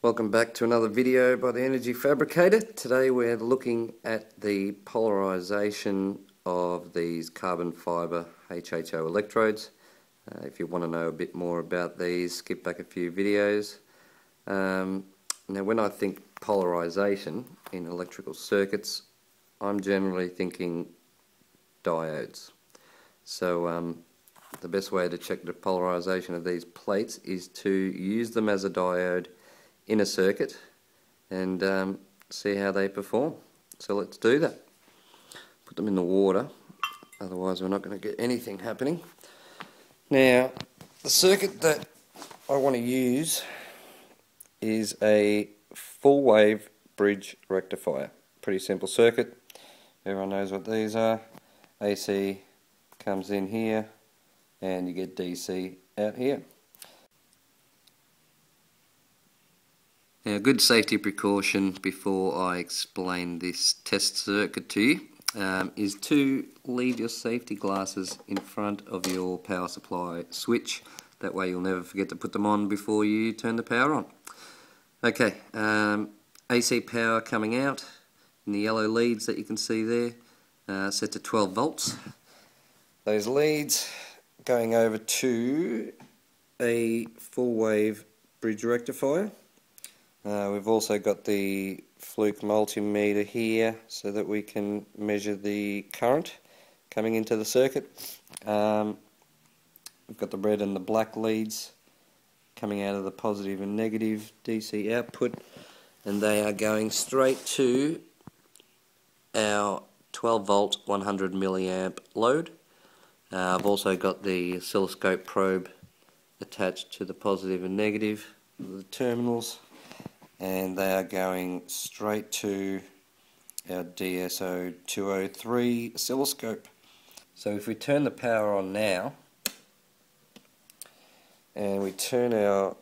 Welcome back to another video by the Energy Fabricator. Today we're looking at the polarisation of these carbon fibre HHO electrodes. If you want to know a bit more about these, skip back a few videos. Now when I think polarisation in electrical circuits, I'm generally thinking diodes. So the best way to check the polarisation of these plates is to use them as a diode in a circuit and see how they perform. So let's do that. Put them in the water, otherwise we're not going to get anything happening. Now the circuit that I want to use is a full wave bridge rectifier. Pretty simple circuit, everyone knows what these are. AC comes in here and you get DC out here. Now, a good safety precaution before I explain this test circuit to you is to leave your safety glasses in front of your power supply switch. That way you'll never forget to put them on before you turn the power on. Okay, AC power coming out in the yellow leads that you can see there, set to 12 volts. Those leads going over to a full wave bridge rectifier. We've also got the Fluke multimeter here so that we can measure the current coming into the circuit. We've got the red and the black leads coming out of the positive and negative DC output, and they are going straight to our 12 volt 100 milliamp load. I've also got the oscilloscope probe attached to the positive and negative of the terminals, and they are going straight to our DSO203 oscilloscope. So if we turn the power on now and we turn our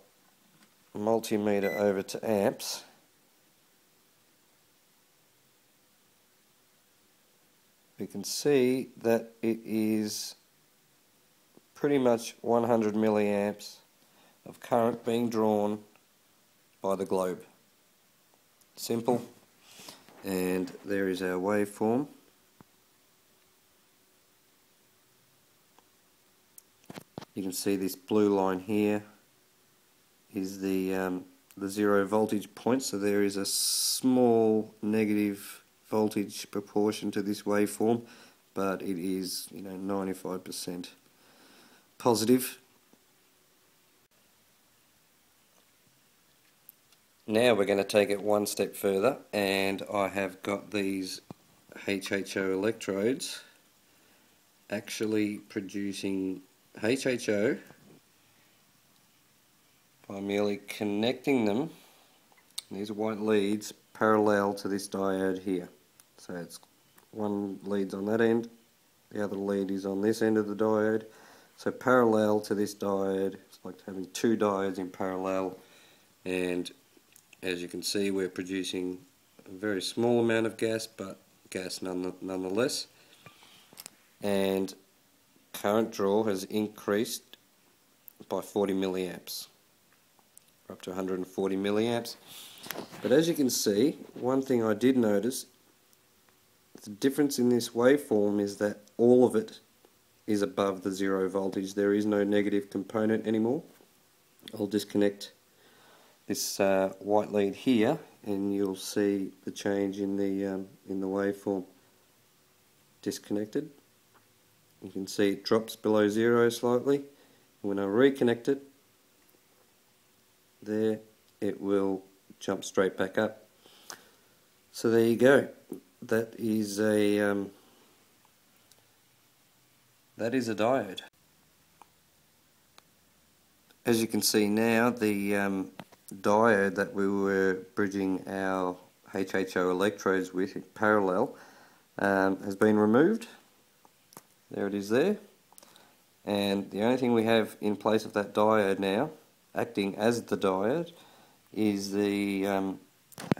multimeter over to amps, we can see that it is pretty much 100 milliamps of current being drawn by the globe. Simple. And there is our waveform. You can see this blue line here is the zero voltage point, so there is a small negative voltage proportion to this waveform, but it is, you know, 95% positive. Now we're going to take it one step further, and I have got these HHO electrodes actually producing HHO by merely connecting them, these white leads, parallel to this diode here. So it's one lead's on that end, the other lead is on this end of the diode. So parallel to this diode, it's like having two diodes in parallel, and as you can see we're producing a very small amount of gas, but gas nonetheless. And current draw has increased by 40 milliamps, up to 140 milliamps. But as you can see, one thing I did notice, the difference in this waveform is that all of it is above the zero voltage. There is no negative component anymore. I'll disconnect this white lead here and you'll see the change in the waveform. Disconnected, you can see it drops below zero slightly. When I reconnect it there, it will jump straight back up. So there you go, that is a diode. As you can see now, the diode that we were bridging our HHO electrodes with in parallel has been removed. There it is there, and the only thing we have in place of that diode now acting as the diode is the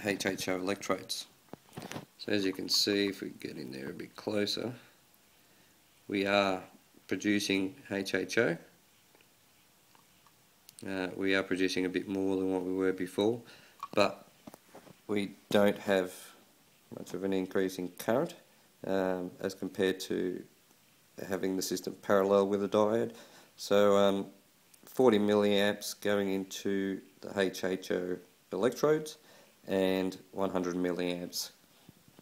HHO electrodes. So as you can see, if we get in there a bit closer, we are producing HHO. We are producing a bit more than what we were before, but we don't have much of an increase in current as compared to having the system parallel with a diode. So 40 milliamps going into the HHO electrodes and 100 milliamps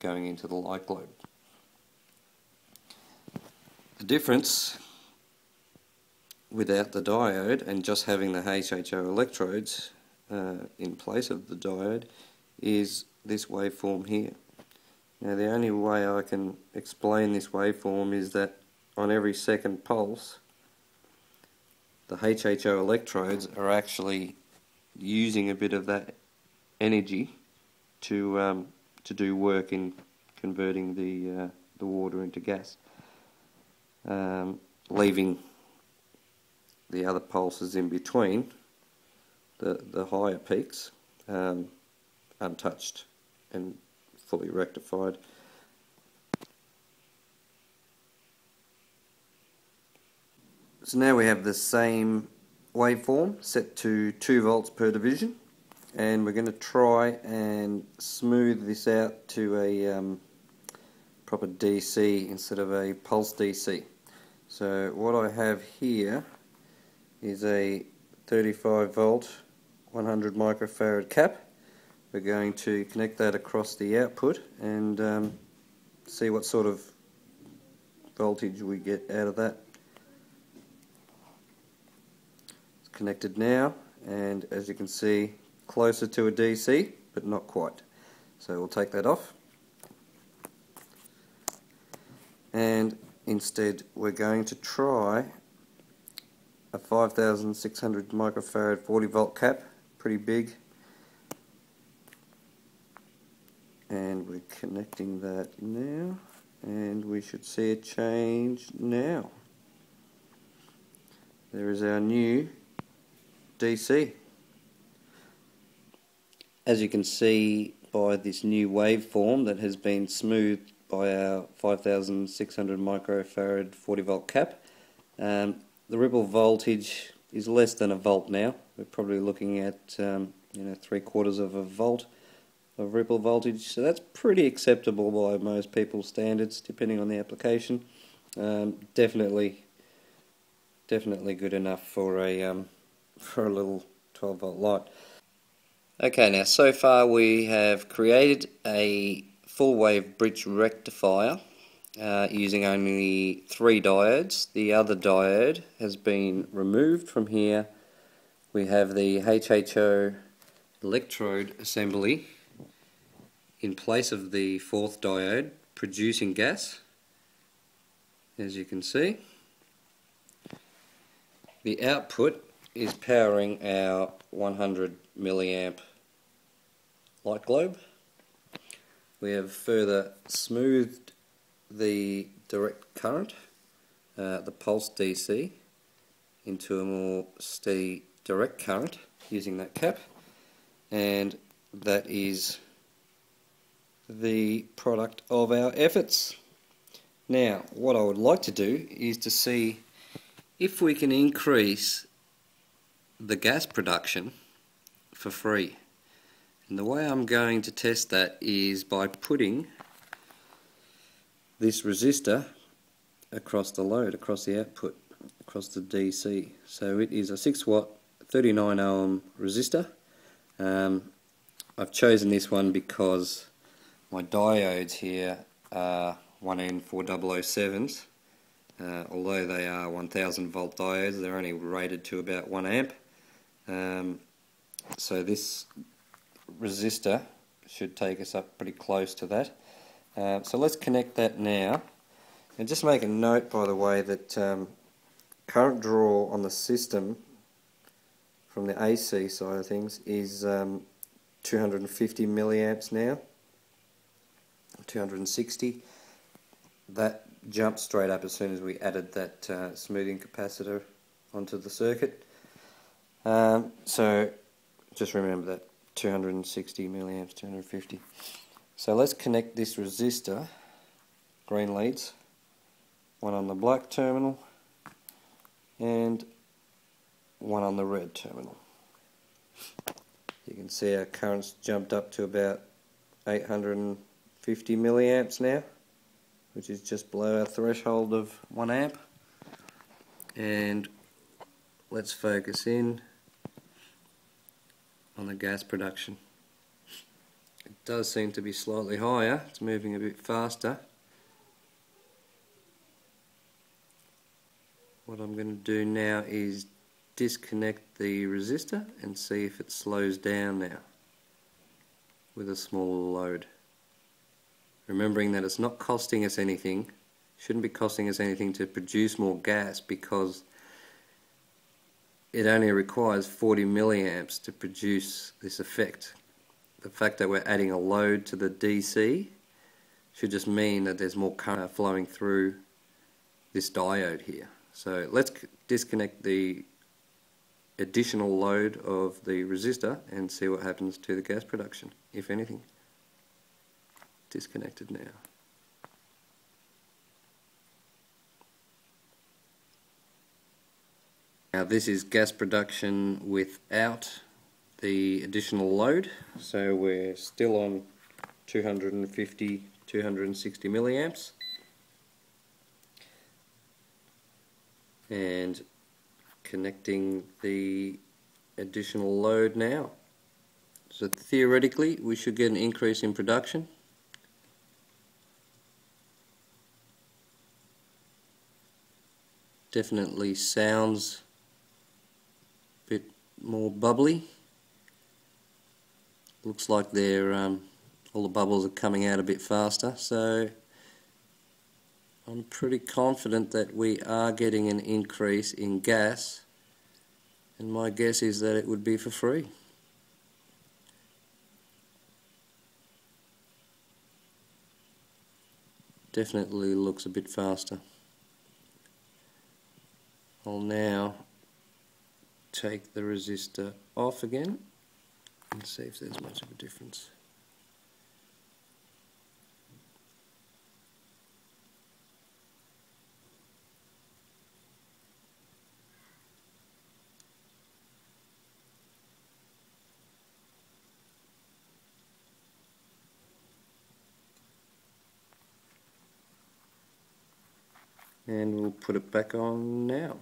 going into the light globe. The difference without the diode and just having the HHO electrodes in place of the diode is this waveform here. Now the only way I can explain this waveform is that on every second pulse the HHO electrodes are actually using a bit of that energy to do work in converting the water into gas, leaving the other pulses in between the higher peaks untouched and fully rectified. So now we have the same waveform set to 2 volts per division, and we're going to try and smooth this out to a proper DC instead of a pulse DC. So what I have here is a 35 volt 100 microfarad cap. We're going to connect that across the output and see what sort of voltage we get out of that. It's connected now, and as you can see, closer to a DC but not quite. So we'll take that off, and instead we're going to try a 5600 microfarad 40 volt cap, pretty big, and we're connecting that now, and we should see a change now. There is our new DC. As you can see by this new waveform that has been smoothed by our 5600 microfarad 40 volt cap, the ripple voltage is less than a volt now. We're probably looking at 3/4 of a volt of ripple voltage, so that's pretty acceptable by most people's standards, depending on the application. Definitely good enough for a little 12 volt light. Okay, now so far we have created a full wave bridge rectifier using only 3 diodes. The other diode has been removed from here. We have the HHO electrode assembly in place of the 4th diode producing gas, as you can see. The output is powering our 100 milliamp light globe. We have further smoothed the direct current, the pulse DC, into a more steady direct current using that cap, and that is the product of our efforts. Now what I would like to do is to see if we can increase the gas production for free, and the way I'm going to test that is by putting this resistor across the load, across the output, across the DC. So it is a 6 watt 39 ohm resistor. I've chosen this one because my diodes here are 1N4007s, although they are 1000 volt diodes, they're only rated to about 1 amp. So this resistor should take us up pretty close to that. So let's connect that now, and just make a note, by the way, that current draw on the system from the AC side of things is 250 milliamps now, 260. That jumped straight up as soon as we added that smoothing capacitor onto the circuit. So just remember that 260 milliamps, 250. So let's connect this resistor, green leads, one on the black terminal and one on the red terminal. You can see our current's jumped up to about 850 milliamps now, which is just below our threshold of 1 amp. And let's focus in on the gas production. It does seem to be slightly higher, it's moving a bit faster. What I'm going to do now is disconnect the resistor and see if it slows down now with a small load. Remembering that it's not costing us anything, shouldn't be costing us anything to produce more gas, because it only requires 40 milliamps to produce this effect. The fact that we're adding a load to the DC should just mean that there's more current flowing through this diode here. So let's disconnect the additional load of the resistor and see what happens to the gas production, if anything. Disconnected now. Now this is gas production without the additional load, so we're still on 250, 260 milliamps. And connecting the additional load now. So theoretically we should get an increase in production. Definitely sounds a bit more bubbly. Looks like they're all the bubbles are coming out a bit faster, so I'm pretty confident that we are getting an increase in gas, and my guess is that it would be for free. Definitely looks a bit faster. I'll now take the resistor off again and see if there's much of a difference. And we'll put it back on now.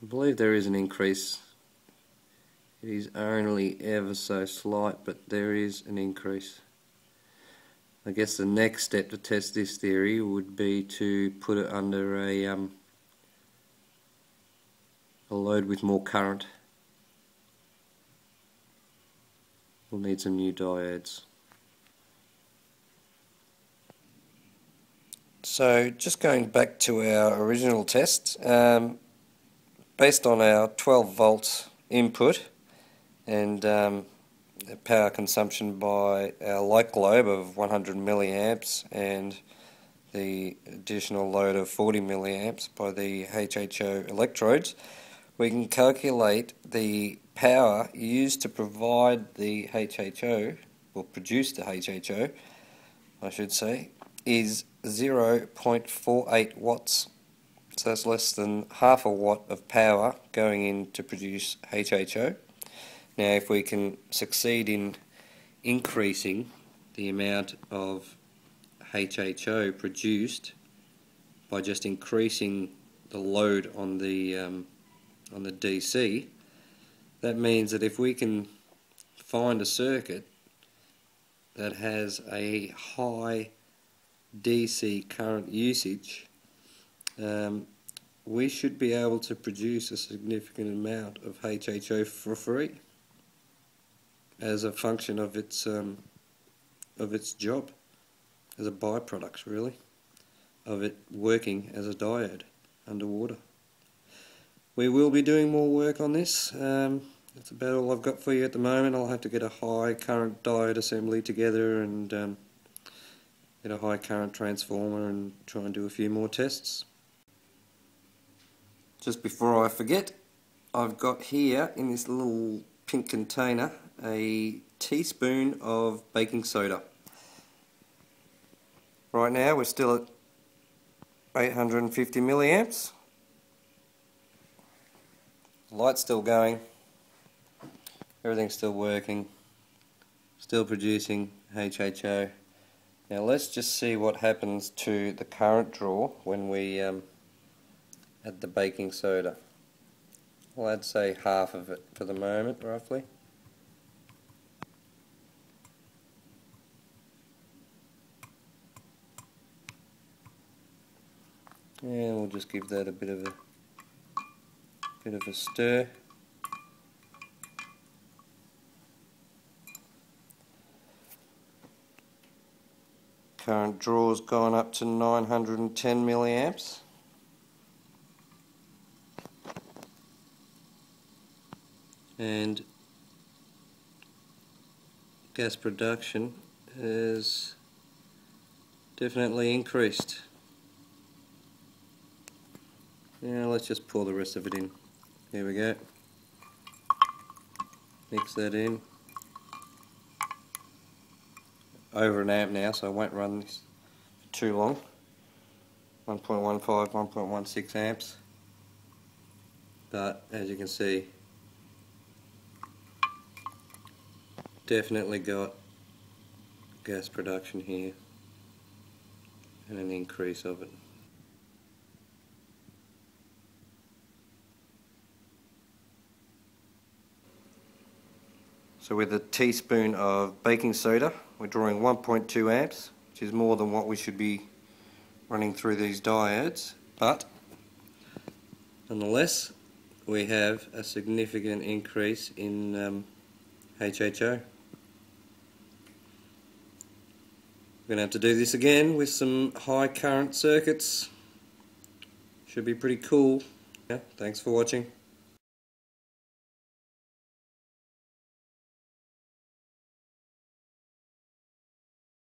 I believe there is an increase. It is only ever so slight, but there is an increase. I guess the next step to test this theory would be to put it under a load with more current. We'll need some new diodes. So just going back to our original test, based on our 12 volts input and power consumption by our light globe of 100 milliamps and the additional load of 40 milliamps by the HHO electrodes, we can calculate the power used to provide the HHO, or produce the HHO, I should say, is 0.48 watts. So that's less than half a watt of power going in to produce HHO. Now if we can succeed in increasing the amount of HHO produced by just increasing the load on the DC, that means that if we can find a circuit that has a high DC current usage, we should be able to produce a significant amount of HHO for free as a function of its job, as a byproduct really of it working as a diode underwater. We will be doing more work on this. That's about all I've got for you at the moment. I'll have to get a high current diode assembly together and get a high current transformer and try and do a few more tests. Just before I forget, I've got here in this little pink container a teaspoon of baking soda. Right now we're still at 850 milliamps. Light's still going. Everything's still working. Still producing HHO. Now let's just see what happens to the current draw when we add the baking soda. Well, I'd say half of it for the moment, roughly. And we'll just give that a bit of a stir. Current draw's gone up to 910 milliamps. And gas production has definitely increased. Now let's just pour the rest of it in. Here we go. Mix that in. Over an amp now, so I won't run this for too long. 1.15, 1.16 amps. But as you can see, definitely got gas production here and an increase of it. So with a teaspoon of baking soda, we're drawing 1.2 amps, which is more than what we should be running through these diodes, but nonetheless we have a significant increase in HHO. We're going to have to do this again with some high current circuits. Should be pretty cool. Yeah, thanks for watching.